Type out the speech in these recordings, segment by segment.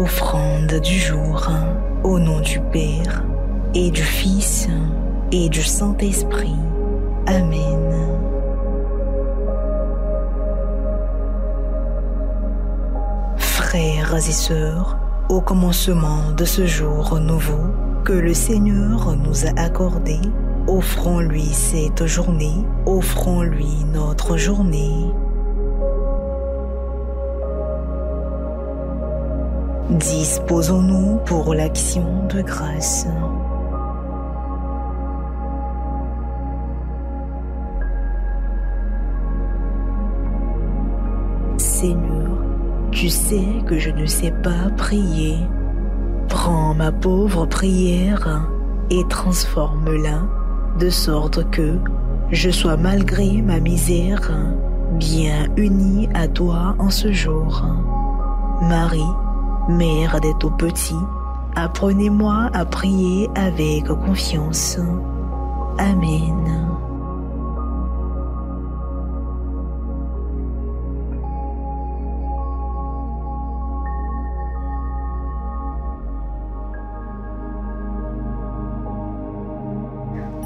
Offrande du jour, au nom du Père et du Fils et du Saint-Esprit. Amen. Frères et sœurs, au commencement de ce jour nouveau que le Seigneur nous a accordé, offrons-lui cette journée, offrons-lui notre journée. Disposons-nous pour l'action de grâce. Seigneur, tu sais que je ne sais pas prier. Prends ma pauvre prière et transforme-la de sorte que je sois malgré ma misère bien unie à toi en ce jour. Marie, Mère des tout-petits, apprenez-moi à prier avec confiance. Amen.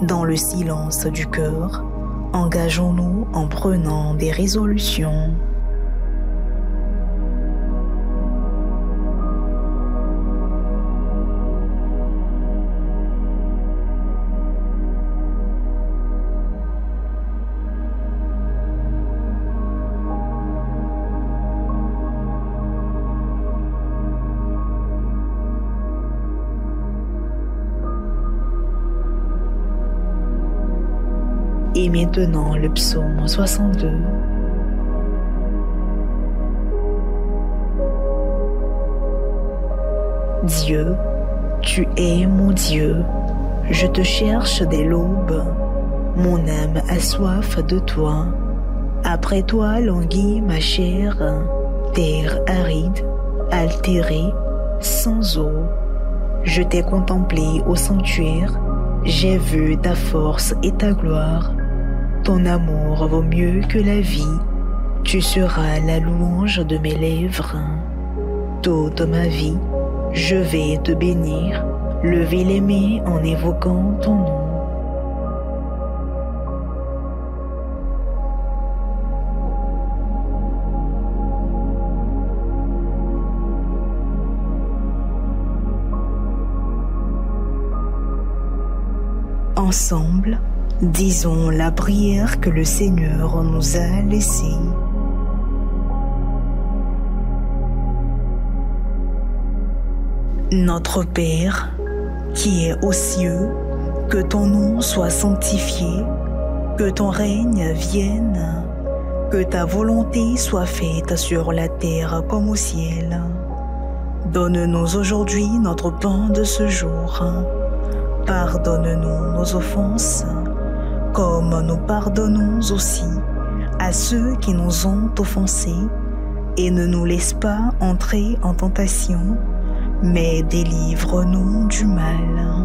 Dans le silence du cœur, engageons-nous en prenant des résolutions. Et maintenant le psaume 62. Dieu, tu es mon Dieu, je te cherche dès l'aube, mon âme a soif de toi. Après toi languit ma chair, terre aride, altérée, sans eau. Je t'ai contemplé au sanctuaire, j'ai vu ta force et ta gloire. Ton amour vaut mieux que la vie, tu seras la louange de mes lèvres. Toute ma vie, je vais te bénir, lever les mains en évoquant ton nom. Ensemble, disons la prière que le Seigneur nous a laissée. Notre Père, qui es aux cieux, que ton nom soit sanctifié, que ton règne vienne, que ta volonté soit faite sur la terre comme au ciel. Donne-nous aujourd'hui notre pain de ce jour. Pardonne-nous nos offenses, comme nous pardonnons aussi à ceux qui nous ont offensés, et ne nous laisse pas entrer en tentation, mais délivre-nous du mal.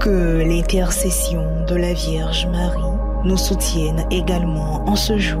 Que l'intercession de la Vierge Marie nous soutienne également en ce jour.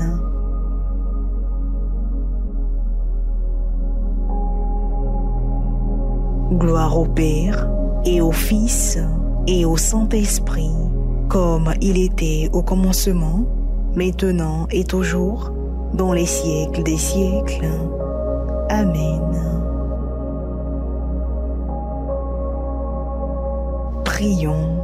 Gloire au Père, et au Fils, et au Saint-Esprit, comme il était au commencement, maintenant et toujours, dans les siècles des siècles. Amen. Prions.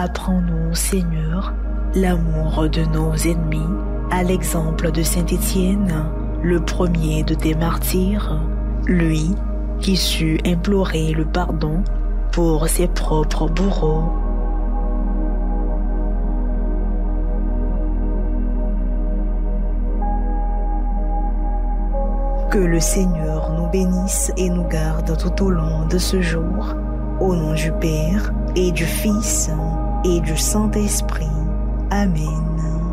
Apprends-nous, Seigneur, l'amour de nos ennemis, à l'exemple de saint Étienne, le premier de tes martyrs, lui qui sut implorer le pardon pour ses propres bourreaux. Que le Seigneur nous bénisse et nous garde tout au long de ce jour, au nom du Père et du Fils et du Saint-Esprit. Amen.